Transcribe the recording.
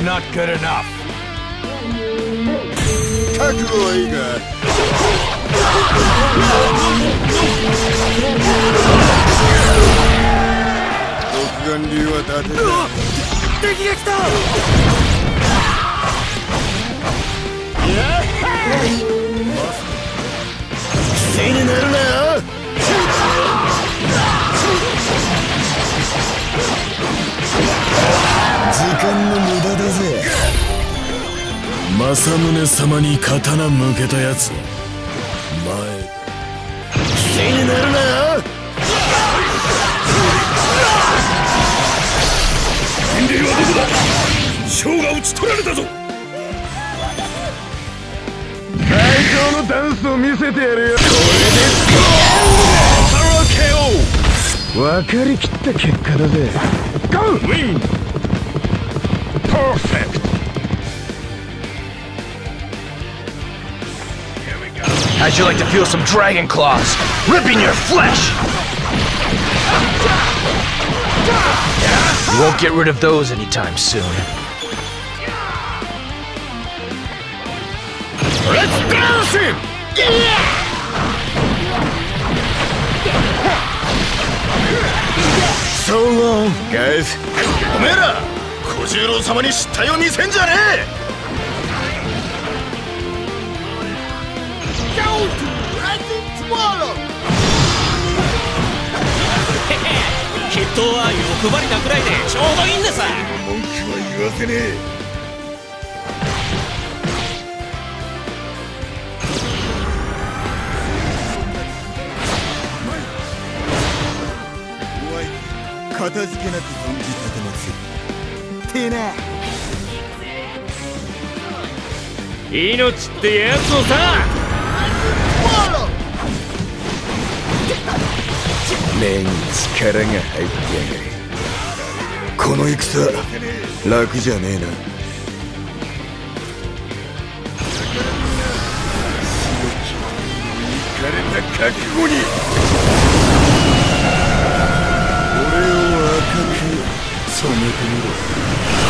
was not good enough. Win! Perfect! 'How'd you like to feel some dragon claws ripping your flesh? You won't get rid of those anytime soon. Let's dance him! So long, guys. Omera, Kojiro-sama ni shittai o misen jane! Inotsuってやつをさ 面に力が入ってやがる。この戦、楽じゃねえな。いかれた覚悟に俺を赤く染めてみろ。